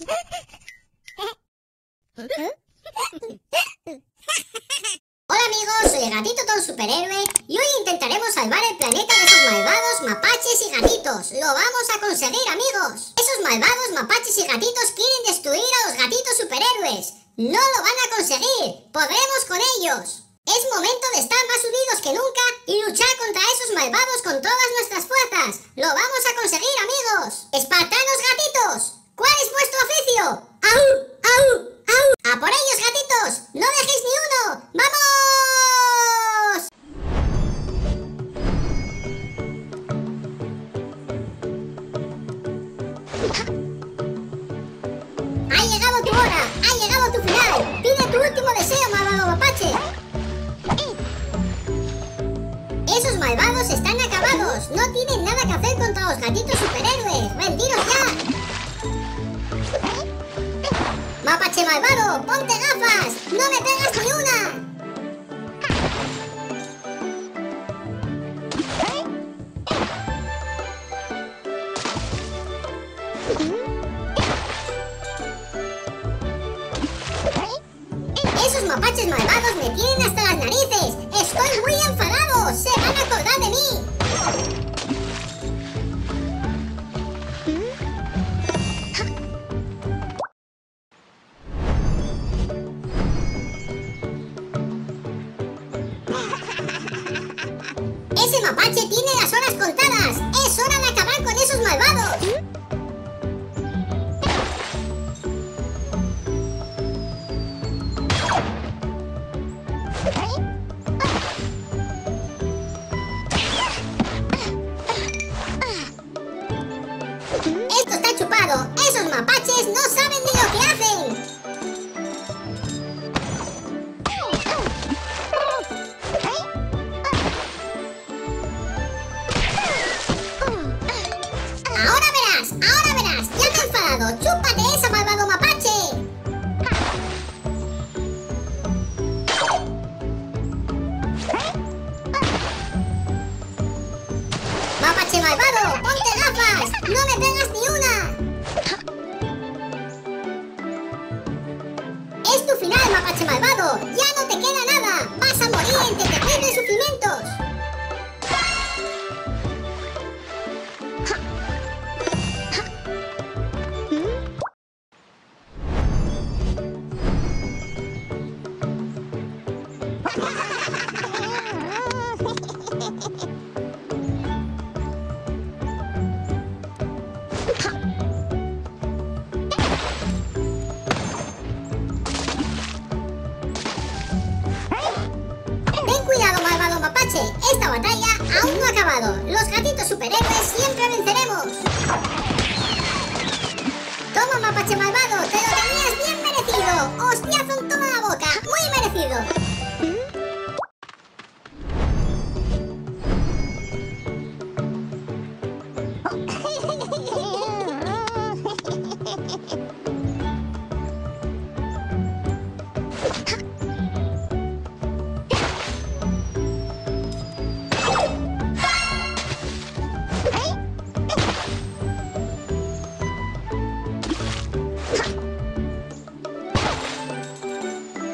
Hola amigos, soy el gatito Tom Superhéroe y hoy intentaremos salvar el planeta de esos malvados mapaches y gatitos. ¡Lo vamos a conseguir, amigos! Esos malvados mapaches y gatitos quieren destruir a los gatitos superhéroes. ¡No lo van a conseguir! ¡Podremos con ellos! Es momento de estar más unidos que nunca y luchar contra esos malvados con todas nuestras fuerzas. ¡Lo vamos a conseguir, amigos! ¡Espartanos gatitos! ¿Cuál es vuestro oficio? ¡Au! ¡Au! ¡Au! ¡A por ellos, gatitos! ¡No dejéis ni uno! ¡Vamos! ¡Ha llegado tu hora! ¡Ha llegado tu final! ¡Pide tu último deseo, malvado mapache! ¡Esos malvados están acabados! ¡No tienen nada que hacer contra los gatitos superhéroes! ¡Rendiros ya! ¡Mapache malvado! ¡Ponte gafas! ¡No me pegas ni una! ¡Esos mapaches malvados me tienen hasta las narices! ¡Estoy muy enfadado! ¡Se van a acordar de mí! ¡Ese mapache tiene las horas contadas! ¡Es hora de acabar con esos malvados! ¡Esto está chupado! ¡Esos mapaches no saben ni lo que hacen! ¡Chúpate esa, malvado mapache! ¡Mapache malvado! ¡Ponte gafas! ¡No me pegas ni una! ¡Es tu final, mapache malvado! ¡Ya no te queda nada! ¡Vas a morir entre terribles sufrimientos! Esta batalla aún no ha acabado. Los gatitos superhéroes siempre venceremos. Toma, mapache malvado, te lo tenías bien merecido. Hostiazo en toda la boca, muy merecido.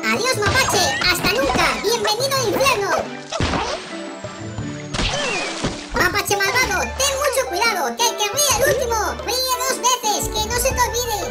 ¡Adiós, mapache! ¡Hasta nunca! ¡Bienvenido al infierno! ¡Mapache malvado! ¡Ten mucho cuidado! ¡Que el que ríe el último! ¡Ríe dos veces! ¡Que no se te olvide!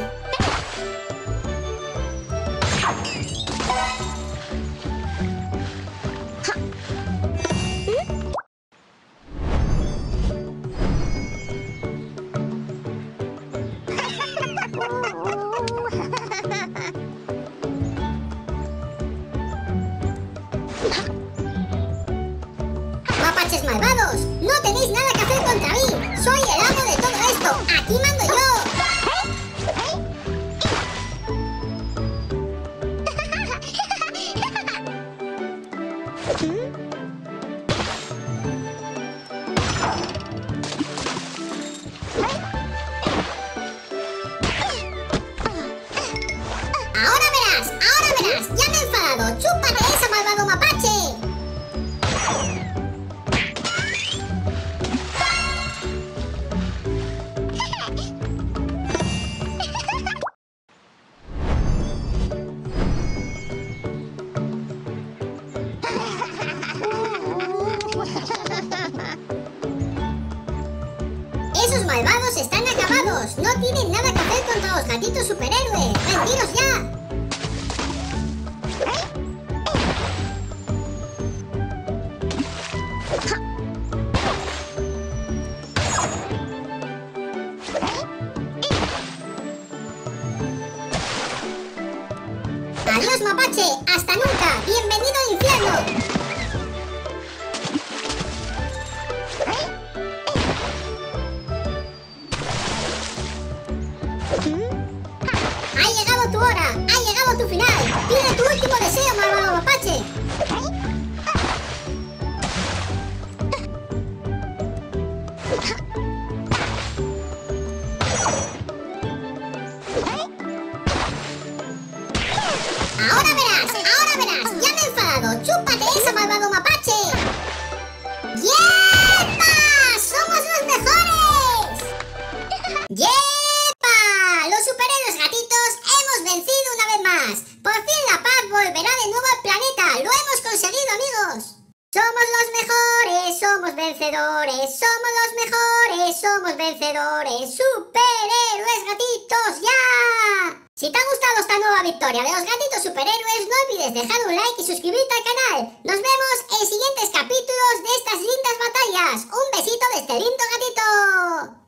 ¡Maldito superhéroe! ¡Rendiros ya! ¡Adiós, mapache! ¡Hasta nunca! ¡Bienvenido al infierno! Tu final. Pide tu último deseo, malvado mapache. Ahora verás, ahora verás. Ya me he enfadado. Chúpate esa, malvado mapache. ¡Yepa! ¡Somos los mejores! ¡Yeah! Somos vencedores, somos los mejores, somos vencedores, superhéroes gatitos, ya. Si te ha gustado esta nueva victoria de los gatitos superhéroes, no olvides dejar un like y suscribirte al canal. Nos vemos en siguientes capítulos de estas lindas batallas. Un besito de este lindo gatito.